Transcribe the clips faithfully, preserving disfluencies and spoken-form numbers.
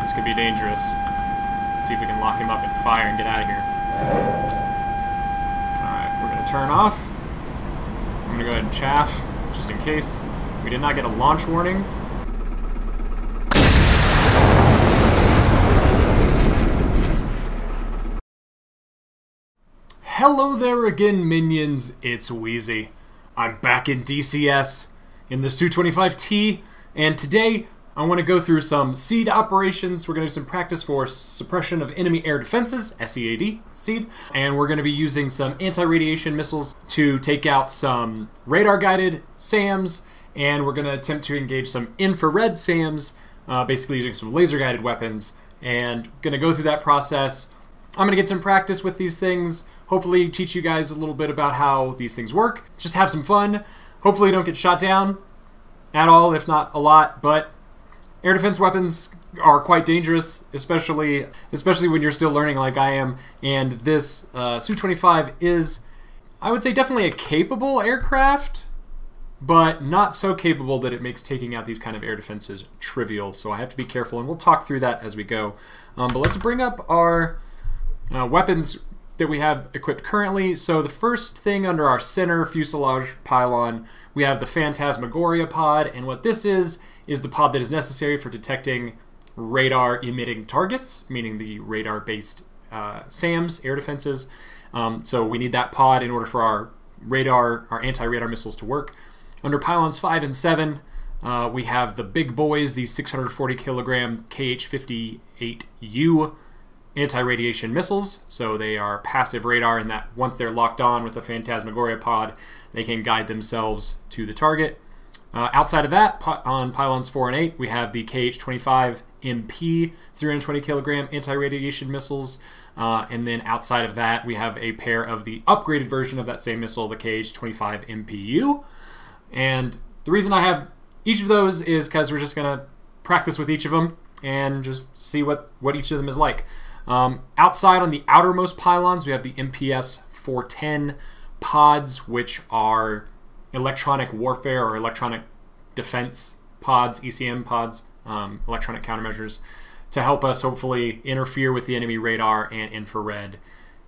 This could be dangerous. Let's see if we can lock him up and fire and get out of here. Alright, we're going to turn off. I'm going to go ahead and chaff, just in case. We did not get a launch warning. Hello there again, minions. It's Wheezy. I'm back in D C S, in the S U twenty-five T, and today I want to go through some SEAD operations. We're going to do some practice for Suppression of Enemy Air Defenses, S E A D, SEAD, and we're going to be using some anti-radiation missiles to take out some radar-guided SAMs, and we're going to attempt to engage some infrared SAMs, uh, basically using some laser-guided weapons, and going to go through that process. I'm going to get some practice with these things, hopefully teach you guys a little bit about how these things work, just have some fun. Hopefully don't get shot down at all, if not a lot, but air defense weapons are quite dangerous, especially especially when you're still learning like I am, and this uh, S U twenty-five is, I would say, definitely a capable aircraft, but not so capable that it makes taking out these kind of air defenses trivial, so I have to be careful, and we'll talk through that as we go. Um, but let's bring up our uh, weapons that we have equipped currently. So the first thing under our center fuselage pylon, we have the Phantasmagoria pod, and what this is is the pod that is necessary for detecting radar emitting targets, meaning the radar based uh, SAMs, air defenses. Um, so we need that pod in order for our radar, our anti-radar missiles to work. Under pylons five and seven, uh, we have the big boys, the six hundred forty kilogram K H fifty-eight U anti-radiation missiles. So they are passive radar, and that once they're locked on with the Phantasmagoria pod, they can guide themselves to the target. Uh, outside of that, on pylons four and eight, we have the K H twenty-five M P, three hundred twenty kilogram anti-radiation missiles. Uh, and then outside of that, we have a pair of the upgraded version of that same missile, the K H twenty-five M P U. And the reason I have each of those is because we're just going to practice with each of them and just see what, what each of them is like. Um, outside on the outermost pylons, we have the M P S four ten pods, which are electronic warfare or electronic defense pods, E C M pods, um, electronic countermeasures, to help us hopefully interfere with the enemy radar and infrared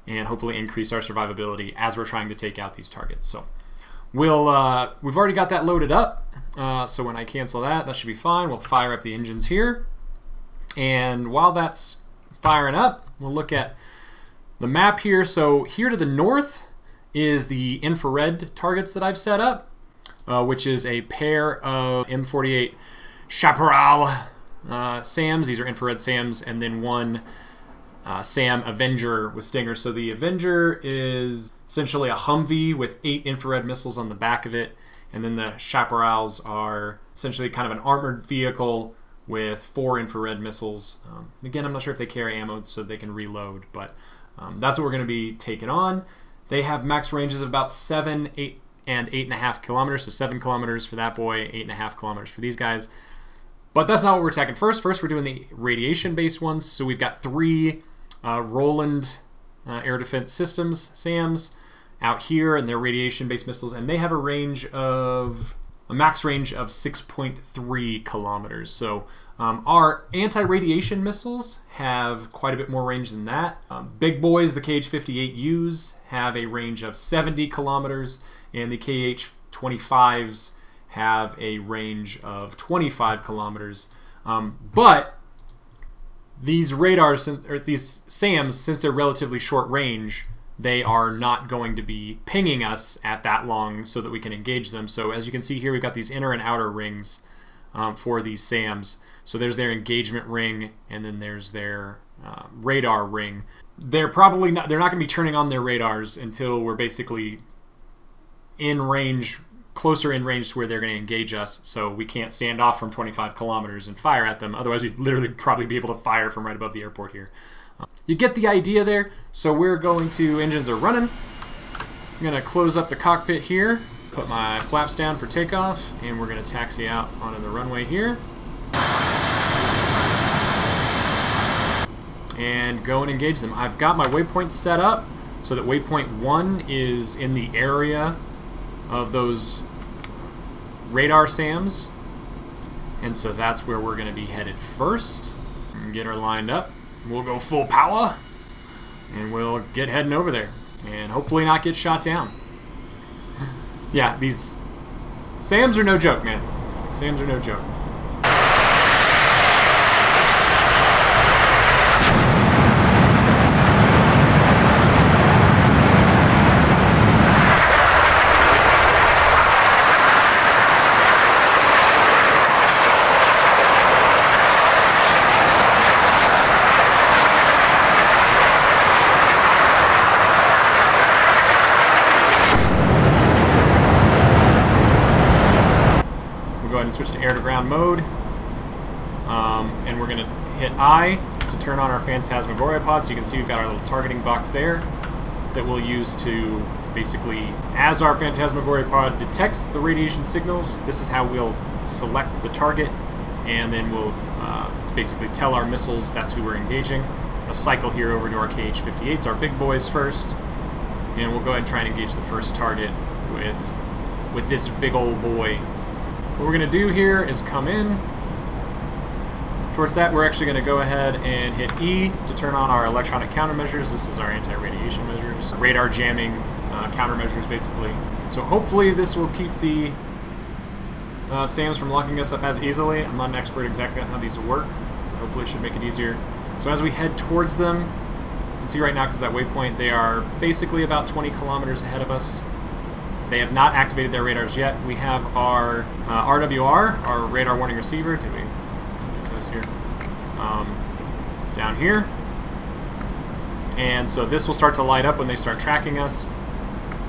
and hopefully increase our survivability as we're trying to take out these targets. So we'll, uh, we've already got that loaded up, uh, so when I cancel that, that should be fine. We'll fire up the engines here, and while that's firing up, we'll look at the map here. So here to the north is the infrared targets that I've set up, uh, which is a pair of M forty-eight Chaparral uh, SAMs. These are infrared SAMs, and then one uh, SAM Avenger with Stinger. So the Avenger is essentially a Humvee with eight infrared missiles on the back of it, and then the Chaparrals are essentially kind of an armored vehicle with four infrared missiles. Um, again, I'm not sure if they carry ammo so they can reload, but um, that's what we're going to be taking on. They have max ranges of about seven, eight, and eight and a half kilometers. So seven kilometers for that boy, eight and a half kilometers for these guys. But that's not what we're attacking first. First, we're doing the radiation-based ones. So we've got three uh, Roland uh, air defense systems, SAMs, out here, and they're radiation-based missiles, and they have a range of a max range of six point three kilometers. So um, our anti-radiation missiles have quite a bit more range than that. Um, big boys, the K H fifty-eight U's, have a range of seventy kilometers, and the K H twenty-fives have a range of twenty-five kilometers. Um, but these radars, or these SAMs, since they're relatively short range, they are not going to be pinging us at that long so that we can engage them. So as you can see here, we've got these inner and outer rings um, for these SAMs. So there's their engagement ring, and then there's their uh, radar ring. They're probably not, they're not going to be turning on their radars until we're basically in range, closer in range to where they're going to engage us. So we can't stand off from twenty-five kilometers and fire at them. Otherwise, we'd literally probably be able to fire from right above the airport here. You get the idea there. So we're going to, engines are running. I'm gonna close up the cockpit here, put my flaps down for takeoff, and we're gonna taxi out onto the runway here. And go and engage them. I've got my waypoint set up so that waypoint one is in the area of those radar SAMs. And so that's where we're gonna be headed first. and get her lined up. We'll go full power and we'll get heading over there and hopefully not get shot down. Yeah, these SAMs are no joke, man. SAMs are no joke. Switch to air-to-ground mode, um, and we're going to hit I to turn on our Phantasmagoria pod. So you can see we've got our little targeting box there that we'll use to basically, as our Phantasmagoria pod detects the radiation signals, this is how we'll select the target, and then we'll uh, basically tell our missiles that's who we're engaging. We'll cycle here over to our K H fifty-eights, our big boys first, and we'll go ahead and try and engage the first target with, with this big old boy. What we're going to do here is come in. Towards that, we're actually going to go ahead and hit E to turn on our electronic countermeasures. This is our anti-radiation measures, radar jamming uh, countermeasures, basically. So hopefully this will keep the uh, SAMs from locking us up as easily. I'm not an expert exactly on how these work. Hopefully it should make it easier. So as we head towards them, you can see right now, because of that waypoint, they are basically about twenty kilometers ahead of us. They have not activated their radars yet. We have our uh, R W R, our radar warning receiver. Did we fix this here? Um, down here. And so this will start to light up when they start tracking us,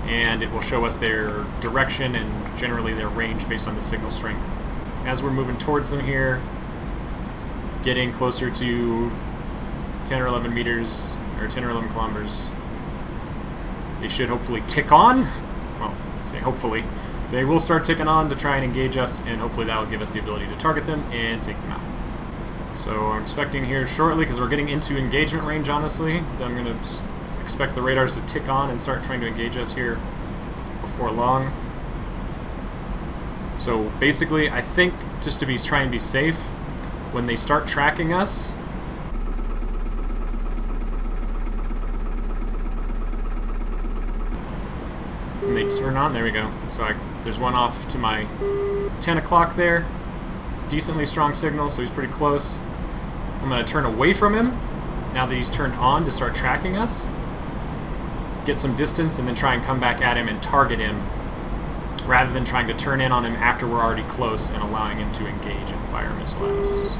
and it will show us their direction and generally their range based on the signal strength. As we're moving towards them here, getting closer to ten or eleven meters, or ten or eleven kilometers, they should hopefully tick on. Say hopefully they will start ticking on to try and engage us, and hopefully that will give us the ability to target them and take them out. So I'm expecting here shortly, because we're getting into engagement range, honestly, that I'm going to expect the radars to tick on and start trying to engage us here before long. So basically, I think just to be try and be safe when they start tracking us. And they turn on, there we go. So I, there's one off to my ten o'clock there. Decently strong signal, so he's pretty close. I'm going to turn away from him, now that he's turned on, to start tracking us. Get some distance, and then try and come back at him and target him, rather than trying to turn in on him after we're already close and allowing him to engage and fire a missile at us. So.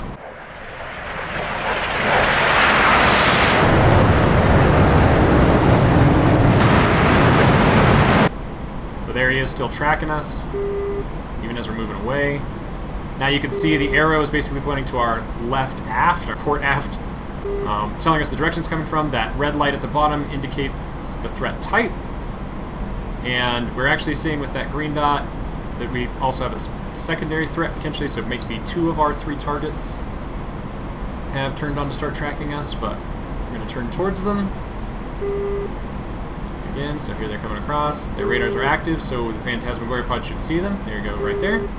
There he is, still tracking us, even as we're moving away. Now you can see the arrow is basically pointing to our left aft, our port aft, um, telling us the direction it's coming from. That red light at the bottom indicates the threat type. And we're actually seeing with that green dot that we also have a secondary threat potentially, so it may be two of our three targets have turned on to start tracking us, but we're going to turn towards them. Again, so here they're coming across. Their radars are active, so the Phantasmagoria pod should see them. There you go, right there.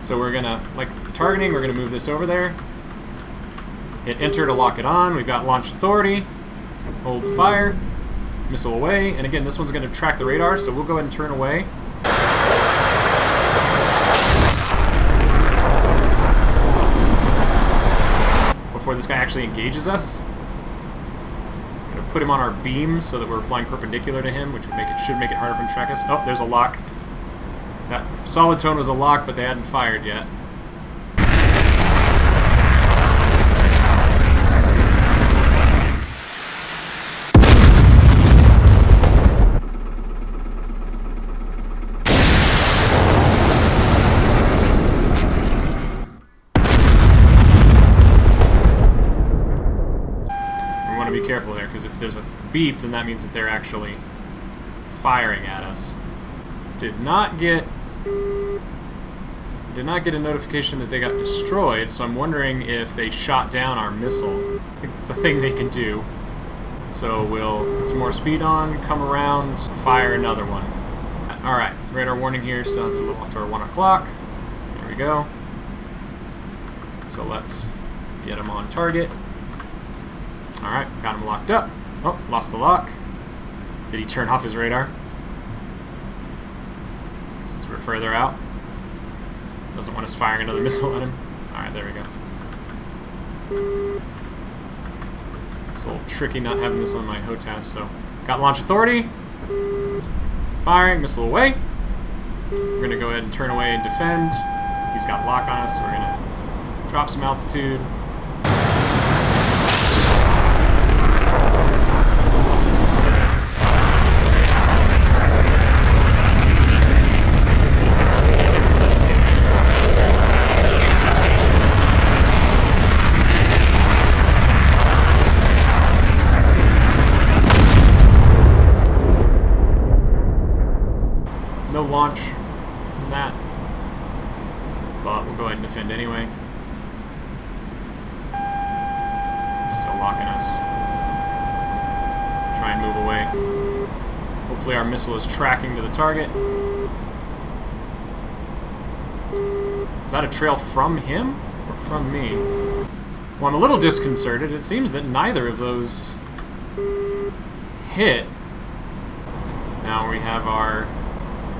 So we're gonna, like targeting, we're gonna move this over there. Hit enter to lock it on. We've got launch authority. Hold the fire. Missile away. And again, this one's gonna track the radar, so we'll go ahead and turn away. Before this guy actually engages us. Put him on our beam so that we're flying perpendicular to him, which would make it should make it harder for him to track us. Oh, there's a lock. That solid tone was a lock, but they hadn't fired yet. If there's a beep, then that means that they're actually firing at us. Did not get did not get a notification that they got destroyed, so I'm wondering if they shot down our missile. I think that's a thing they can do. So we'll put some more speed on, come around, fire another one. Alright, radar warning here, still has a little off to our one o'clock. There we go. So let's Get him on target. Alright, got him locked up. Oh, lost the lock. Did he turn off his radar? Since we're further out. Doesn't want us firing another missile at him. Alright, there we go. It's a little tricky not having this on my HOTAS, so... Got launch authority. Firing, missile away. We're going to go ahead and turn away and defend. He's got lock on us, so we're going to drop some altitude. Launch from that, but we'll go ahead and defend anyway. Still locking us. Try and move away. Hopefully our missile is tracking to the target. Is that a trail from him or from me? Well, I'm a little disconcerted. It seems that neither of those hit. Now we have our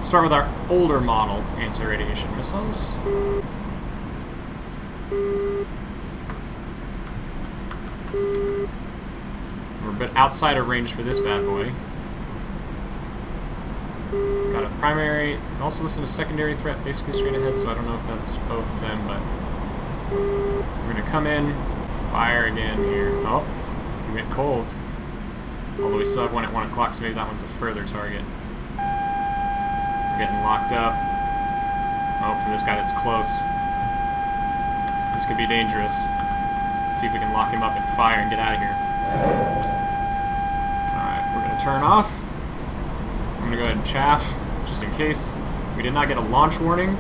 start with our older model anti-radiation missiles. We're a bit outside of range for this bad boy. Got a primary, also listen to secondary threat, base constraint ahead, so I don't know if that's both of them, but we're gonna come in, fire again here. Oh, we went cold. Although we still have one at one o'clock, so maybe that one's a further target. Getting locked up. Oh, from this guy that's close. This could be dangerous. Let's see if we can lock him up and fire and get out of here. Alright, we're going to turn off. I'm going to go ahead and chaff, just in case. We did not get a launch warning.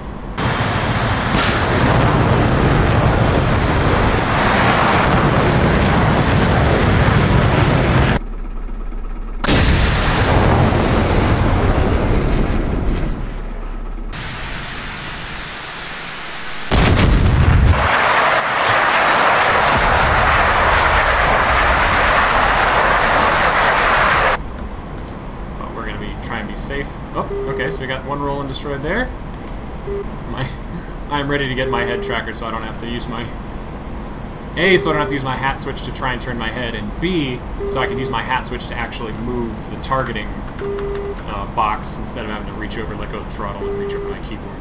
So we got one Roland destroyed there. My, I'm ready to get my head tracker, so I don't have to use my A, so I don't have to use my hat switch to try and turn my head, and B, so I can use my hat switch to actually move the targeting uh, box instead of having to reach over, let go of the throttle, and reach over my keyboard.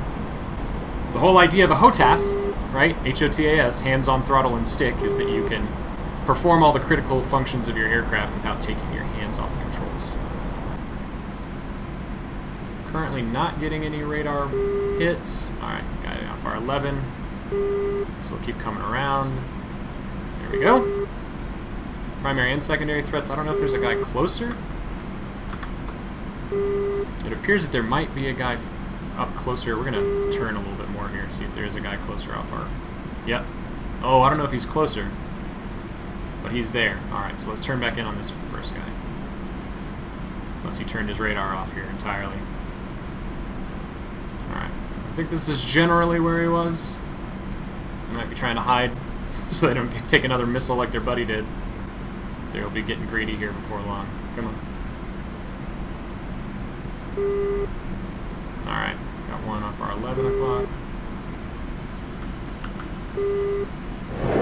The whole idea of a HOTAS, right? H O T A S, hands-on throttle and stick, is that you can perform all the critical functions of your aircraft without taking your hands off the controls. Currently not getting any radar hits. Alright, got it on far eleven. So we'll keep coming around. There we go. Primary and secondary threats. I don't know if there's a guy closer. It appears that there might be a guy up closer. We're going to turn a little bit more here and see if there is a guy closer off our... Yep. Oh, I don't know if he's closer. But he's there. Alright, so let's turn back in on this first guy. Unless he turned his radar off here entirely. I think this is generally where he was. They might be trying to hide so they don't get, take another missile like their buddy did. They'll be getting greedy here before long. Come on. Alright, got one off our eleven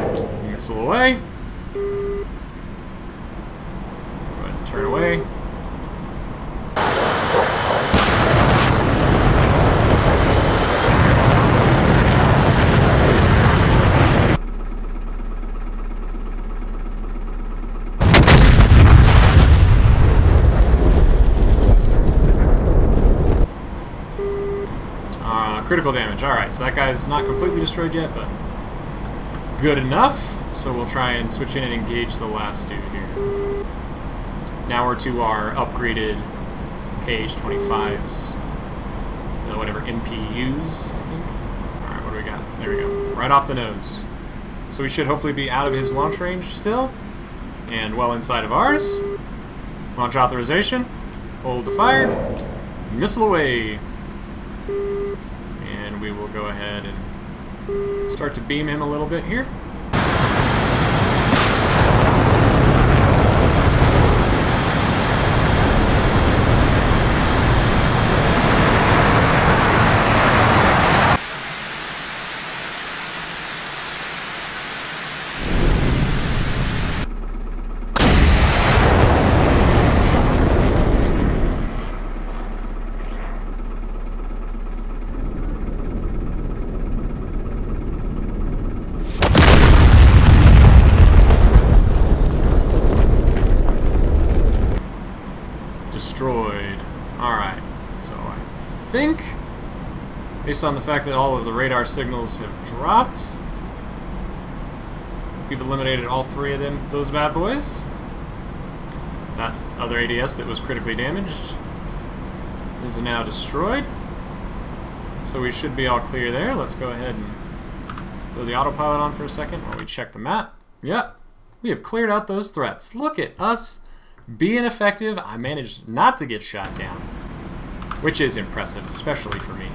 o'clock. Missile away. Go ahead and turn away. Critical damage. Alright, so that guy's not completely destroyed yet, but good enough. So we'll try and switch in and engage the last dude here. Now we're to our upgraded K H twenty-fives. No, whatever, M P Us, I think. Alright, what do we got? There we go. Right off the nose. So we should hopefully be out of his launch range still. And well inside of ours. Launch authorization. Hold the fire. Missile away. We will go ahead and start to beam him a little bit here. think, based on the fact that all of the radar signals have dropped. We've eliminated all three of them, those bad boys. That other A D S that was critically damaged is now destroyed. So we should be all clear there. Let's go ahead and throw the autopilot on for a second while we check the map. Yep, we have cleared out those threats. Look at us being effective. I managed not to get shot down, which is impressive, especially for me.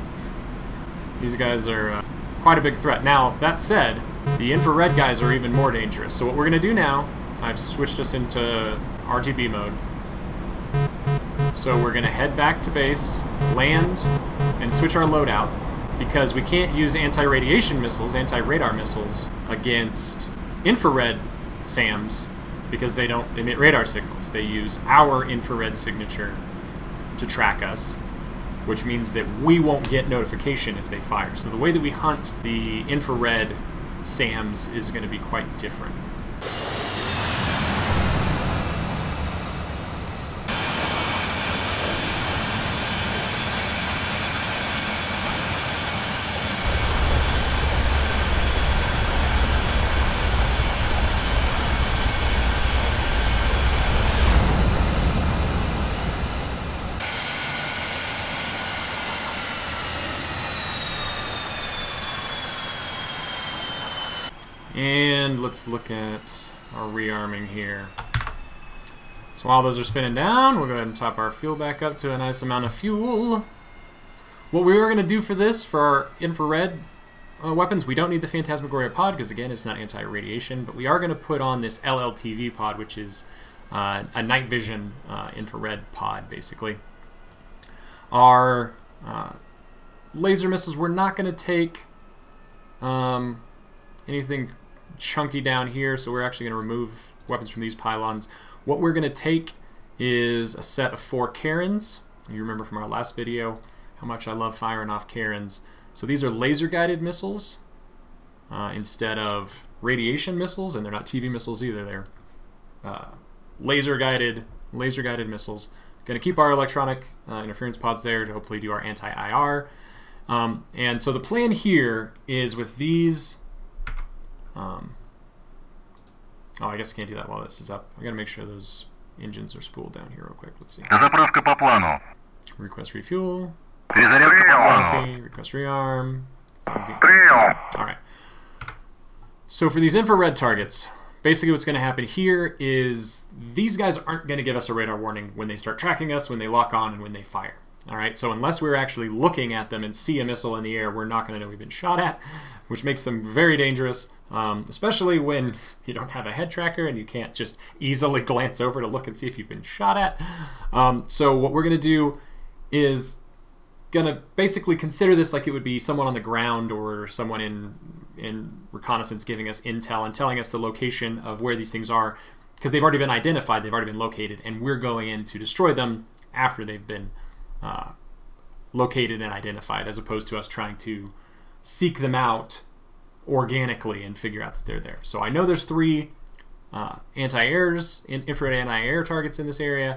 These guys are uh, quite a big threat. Now, that said, the infrared guys are even more dangerous. So what we're going to do now, I've switched us into R G B mode. So we're going to head back to base, land, and switch our loadout, because we can't use anti-radiation missiles, anti-radar missiles, against infrared SAMs, because they don't emit radar signals. They use our infrared signature to track us, which means that we won't get notification if they fire. So the way that we hunt the infrared SAMs is going to be quite different. And let's look at our rearming here. So while those are spinning down, we'll go ahead and top our fuel back up to a nice amount of fuel. What we were going to do for this, for our infrared uh, weapons, we don't need the Phantasmagoria pod because, again, it's not anti-radiation, but we are going to put on this L L T V pod, which is uh, a night vision uh, infrared pod, basically. Our uh, laser missiles, we're not going to take um, anything chunky down here, so we're actually going to remove weapons from these pylons. What we're going to take is a set of four Karens. You remember from our last video how much I love firing off Karens. So these are laser guided missiles uh, instead of radiation missiles, and they're not T V missiles either. They're uh, laser guided laser guided missiles. Going to keep our electronic uh, interference pods there to hopefully do our anti-I R. Um, and so the plan here is with these Um, oh, I guess I can't do that while this is up. I gotta make sure those engines are spooled down here real quick. Let's see. Request refuel. Copy. Request rearm. Alright. So for these infrared targets, basically what's gonna happen here is these guys aren't gonna give us a radar warning when they start tracking us, when they lock on, and when they fire. Alright, so unless we're actually looking at them and see a missile in the air, we're not going to know we've been shot at, which makes them very dangerous, um, especially when you don't have a head tracker and you can't just easily glance over to look and see if you've been shot at. Um, so what we're going to do is going to basically consider this like it would be someone on the ground or someone in, in reconnaissance giving us intel and telling us the location of where these things are, because they've already been identified, they've already been located, and we're going in to destroy them after they've been Uh, located and identified, as opposed to us trying to seek them out organically and figure out that they're there. So I know there's three uh, anti-airs, in, infrared anti-air targets in this area,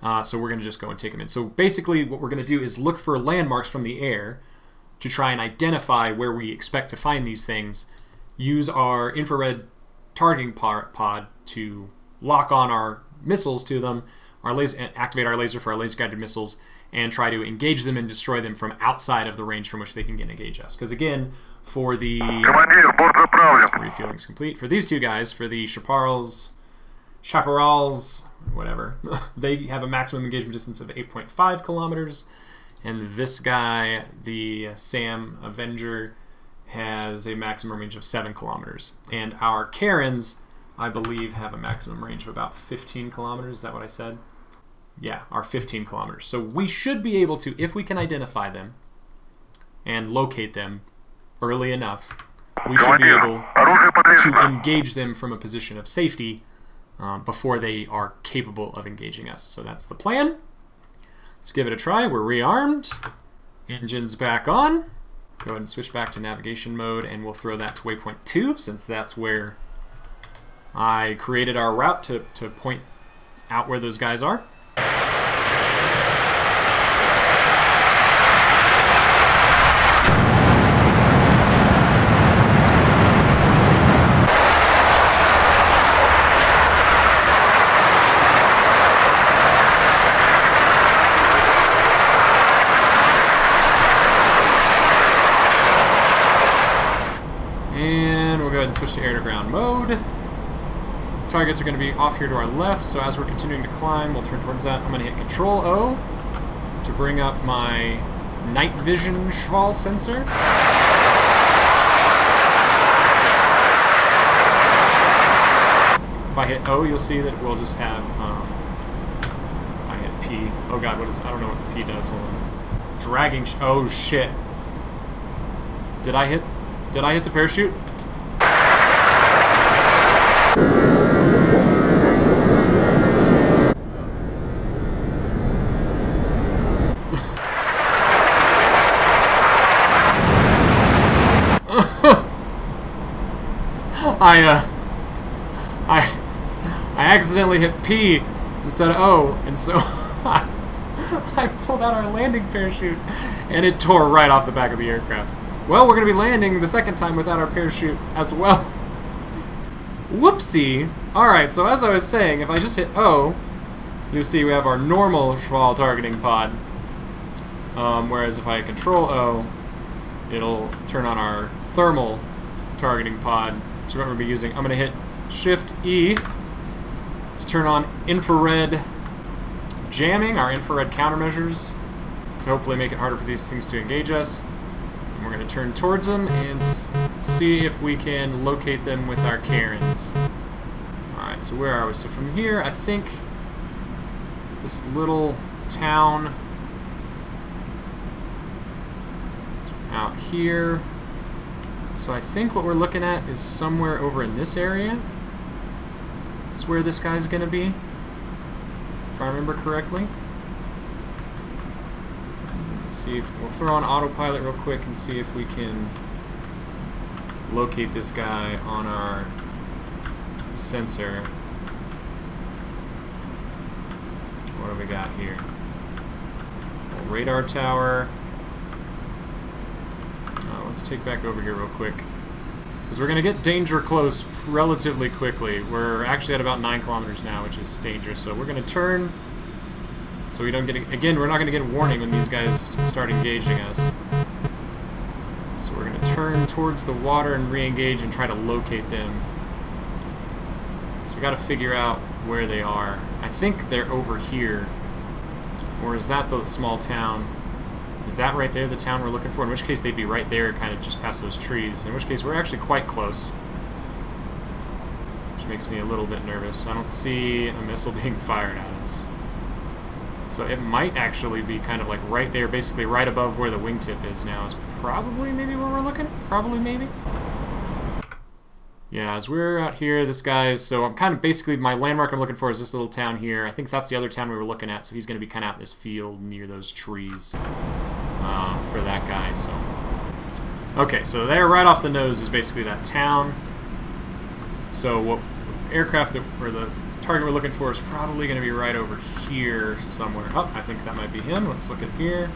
uh, so we're going to just go and take them in. So basically what we're going to do is look for landmarks from the air to try and identify where we expect to find these things, use our infrared targeting pod to lock on our missiles to them, our laser, activate our laser for our laser-guided missiles, and try to engage them and destroy them from outside of the range from which they can engage us. Because again, for the... Refueling's complete. For these two guys, for the Chaparrals, Chaparrals, whatever, they have a maximum engagement distance of eight point five kilometers. And this guy, the SAM Avenger, has a maximum range of seven kilometers. And our Karens, I believe, have a maximum range of about fifteen kilometers. Is that what I said? Yeah, are fifteen kilometers. So we should be able to, if we can identify them and locate them early enough, we should be able to engage them from a position of safety um, before they are capable of engaging us. So that's the plan. Let's give it a try. We're rearmed. Engines back on. Go ahead and switch back to navigation mode, and we'll throw that to waypoint two, since that's where I created our route to, to point out where those guys are. targets are going to be off here to our left, so as we're continuing to climb, we'll turn towards that. I'm going to hit control O to bring up my night vision Shkval sensor. If I hit O, you'll see that we'll just have, um, I hit P. Oh god, what is, I don't know what P does, hold on. Dragging, sh oh shit. Did I hit, did I hit the parachute? I, uh, I... I accidentally hit P instead of O, and so I, I pulled out our landing parachute, and it tore right off the back of the aircraft. Well, we're going to be landing the second time without our parachute as well. Whoopsie! Alright, so as I was saying, if I just hit O, you'll see we have our normal Shkval targeting pod, um, whereas if I control O, it'll turn on our thermal targeting pod, which is what we're going to be using. I'm going to hit Shift E to turn on infrared jamming, our infrared countermeasures, to hopefully make it harder for these things to engage us. And we're going to turn towards them and s see if we can locate them with our Karens. Alright, so where are we? So from here, I think this little town out here. So I think what we're looking at is somewhere over in this area. That's where this guy's gonna be, if I remember correctly. Let's see if we'll throw on autopilot real quick and see if we can locate this guy on our sensor. What do we got here? A radar tower. Uh, let's take back over here real quick, because we're going to get danger close relatively quickly. We're actually at about nine kilometers now, which is dangerous. So we're going to turn, so we don't get again. We're not going to get a warning when these guys start engaging us. So we're going to turn towards the water and re-engage and try to locate them. So we got to figure out where they are. I think they're over here, or is that the small town? Is that right there the town we're looking for? In which case they'd be right there, kind of just past those trees. In which case we're actually quite close, which makes me a little bit nervous. I don't see a missile being fired at us. So it might actually be kind of like right there, basically right above where the wingtip is now. Is probably maybe where we're looking? Probably maybe? Yeah, as we're out here, this guy is... So I'm kind of basically... My landmark I'm looking for is this little town here. I think that's the other town we were looking at, so he's going to be kind of out in this field near those trees uh, for that guy, so... Okay, so there right off the nose is basically that town. So what aircraft that... Or the target we're looking for is probably going to be right over here somewhere. Oh, I think that might be him. Let's look at here.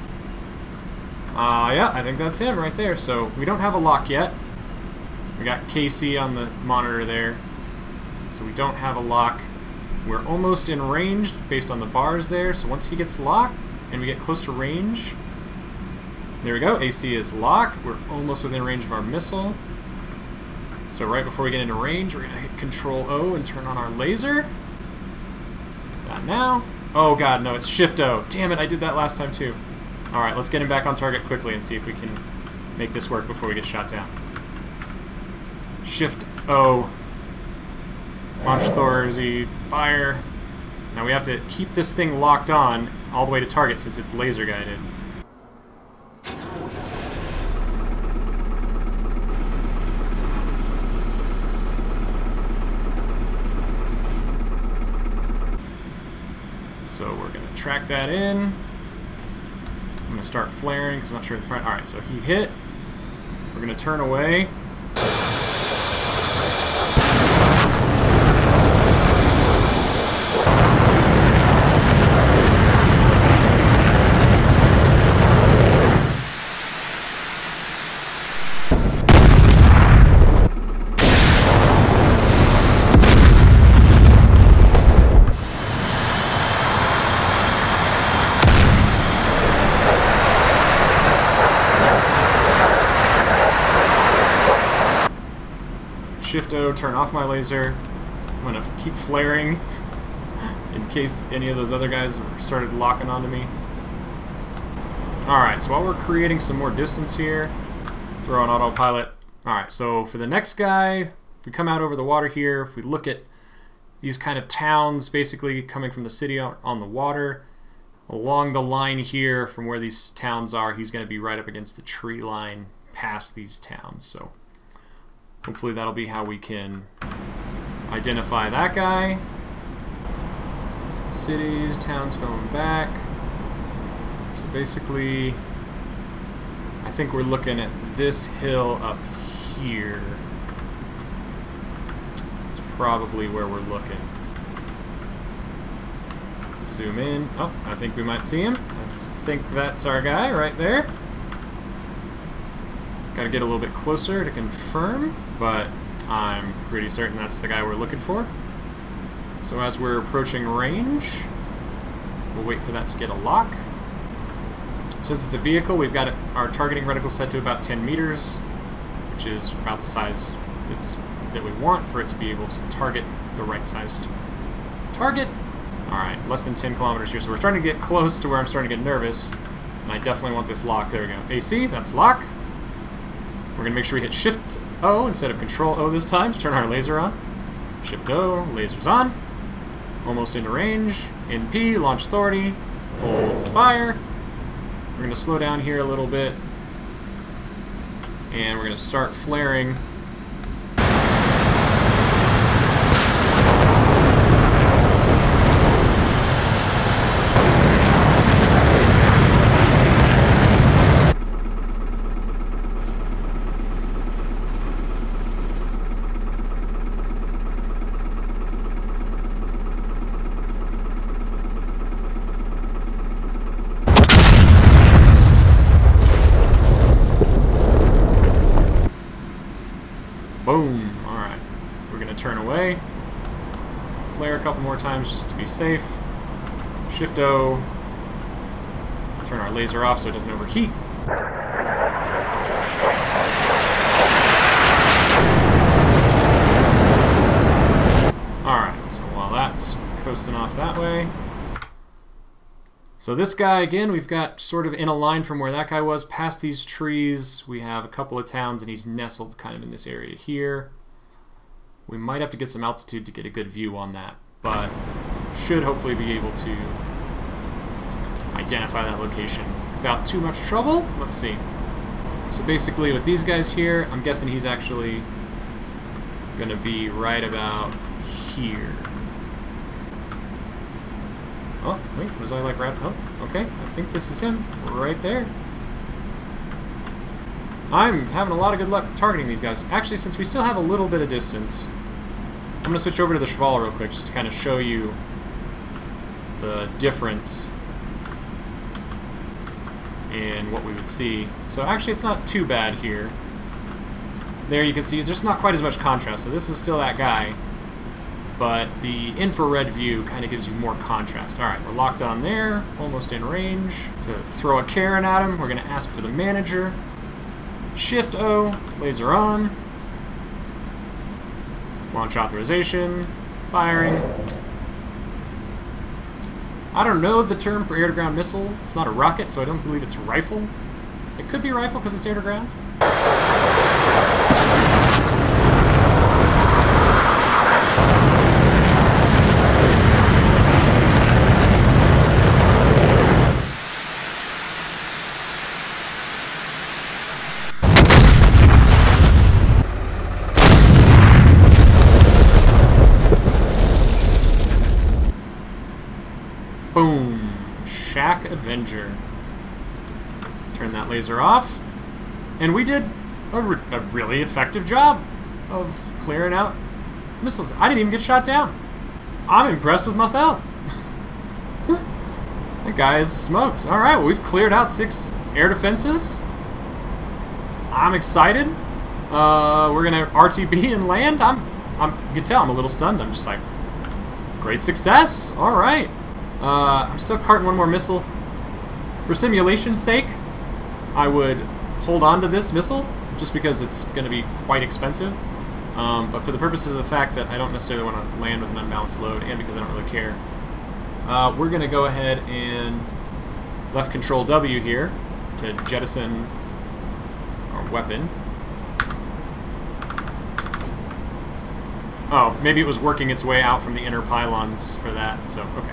Uh, yeah, I think that's him right there. So we don't have a lock yet. We got K C on the monitor there, so we don't have a lock. We're almost in range based on the bars there, so once he gets locked and we get close to range, there we go, A C is locked. We're almost within range of our missile. So right before we get into range, we're going to hit control O and turn on our laser. Not now. Oh god, no, it's shift O. Damn it, I did that last time too. Alright, let's get him back on target quickly and see if we can make this work before we get shot down. shift O. Launch authority, fire. Now we have to keep this thing locked on all the way to target since it's laser guided. So we're going to track that in. I'm going to start flaring because I'm not sure the front. Alright, so he hit. We're going to turn away. Shift O, turn off my laser. I'm going to keep flaring in case any of those other guys started locking onto me. Alright, so while we're creating some more distance here, throw on autopilot. Alright, so for the next guy, if we come out over the water here, if we look at these kind of towns basically coming from the city on the water, along the line here from where these towns are, he's going to be right up against the tree line past these towns. So hopefully that'll be how we can identify that guy. Cities, towns going back. So basically, I think we're looking at this hill up here. It's probably where we're looking. Zoom in. Oh, I think we might see him. I think that's our guy right there. Gotta get a little bit closer to confirm, but I'm pretty certain that's the guy we're looking for. So as we're approaching range, we'll wait for that to get a lock. Since it's a vehicle, we've got our targeting reticle set to about ten meters, which is about the size it's, that we want for it to be able to target the right sized target. Alright, less than ten kilometers here, so we're starting to get close to where I'm starting to get nervous, and I definitely want this lock. There we go. A C, that's lock. We're going to make sure we hit Shift O instead of Control O this time to turn our laser on. Shift O, laser's on. Almost into range. N P, launch authority. Hold fire. We're going to slow down here a little bit. And we're going to start flaring. Boom. Alright. We're going to turn away. Flare a couple more times just to be safe. Shift O. Turn our laser off so it doesn't overheat. Alright, so while that's coasting off that way. So this guy, again, we've got sort of in a line from where that guy was, past these trees. We have a couple of towns, and he's nestled kind of in this area here. We might have to get some altitude to get a good view on that, but should hopefully be able to identify that location without too much trouble. Let's see. So basically with these guys here, I'm guessing he's actually going to be right about here. Oh, wait, was I like wrapped up? Okay, I think this is him, right there. I'm having a lot of good luck targeting these guys. Actually, since we still have a little bit of distance, I'm going to switch over to the Shkval real quick just to kind of show you the difference in what we would see. So actually, it's not too bad here. There you can see it's just not quite as much contrast, so this is still that guy. But the infrared view kind of gives you more contrast. All right, we're locked on there, almost in range. To throw a Karen at him, we're going to ask for the manager. Shift O, laser on. Launch authorization, firing. I don't know the term for air-to-ground missile. It's not a rocket, so I don't believe it's rifle. It could be rifle because it's air-to-ground. Boom! S A M Avenger. Turn that laser off. And we did a, re a really effective job of clearing out missiles. I didn't even get shot down. I'm impressed with myself. That guy is smoked. Alright, well, we've cleared out six air defenses. I'm excited. Uh, we're gonna R T B and land. I'm, I'm, you can tell I'm a little stunned. I'm just like, great success. Alright. Uh, I'm still carting one more missile. For simulation's sake, I would hold on to this missile just because it's going to be quite expensive. Um, but for the purposes of the fact that I don't necessarily want to land with an unbalanced load, and because I don't really care, uh, we're going to go ahead and left control W here to jettison our weapon. Oh, maybe it was working its way out from the inner pylons for that, so, okay.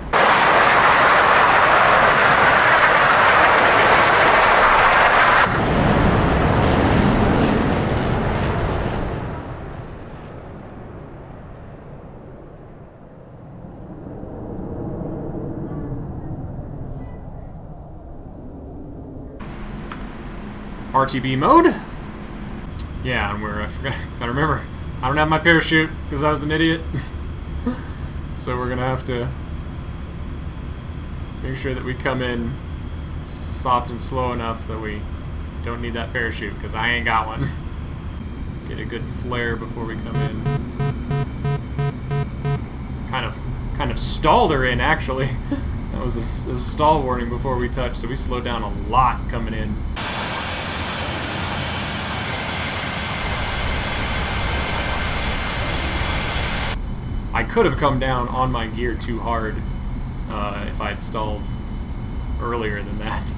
R T B mode? Yeah, and we're, I forgot, gotta remember, I don't have my parachute because I was an idiot. So we're gonna have to make sure that we come in soft and slow enough that we don't need that parachute, because I ain't got one. Get a good flare before we come in. Kind of, kind of stalled her in, actually. That was a, a stall warning before we touched, so we slowed down a lot coming in. I could have come down on my gear too hard uh, if I had stalled earlier than that.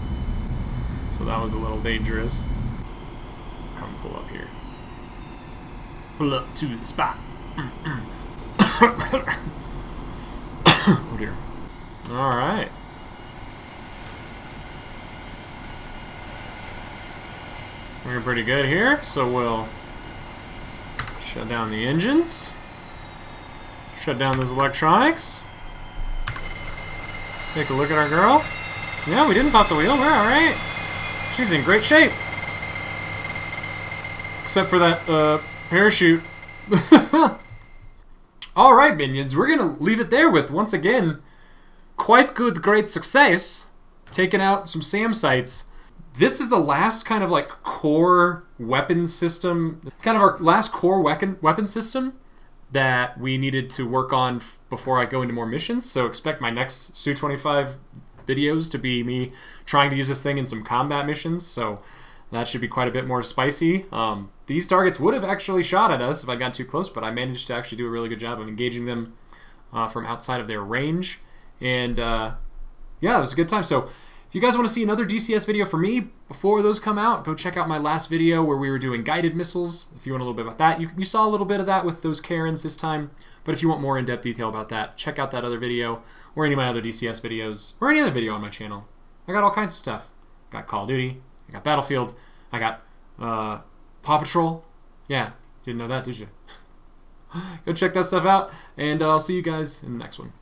So that was a little dangerous. Come pull up here. Pull up to the spot. Oh dear. Alright. We're pretty good here, so we'll shut down the engines. Shut down those electronics. Take a look at our girl. Yeah, we didn't pop the wheel. We're alright. She's in great shape. Except for that, uh, parachute. Alright, minions. We're gonna leave it there with, once again, quite good, great success. Taking out some SAM sites. This is the last kind of, like, core weapon system. Kind of our last core weapon weapon system that we needed to work on before I go into more missions, so expect my next S U twenty-five videos to be me trying to use this thing in some combat missions, so that should be quite a bit more spicy. Um, these targets would have actually shot at us if I got too close, but I managed to actually do a really good job of engaging them uh, from outside of their range, and uh, yeah, it was a good time. So if you guys want to see another D C S video from me before those come out, go check out my last video where we were doing guided missiles. If you want a little bit about that, you, you saw a little bit of that with those Karens this time. But if you want more in-depth detail about that, check out that other video or any of my other D C S videos or any other video on my channel. I got all kinds of stuff. I got Call of Duty. I got Battlefield. I got uh, Paw Patrol. Yeah, didn't know that, did you? Go check that stuff out, and I'll see you guys in the next one.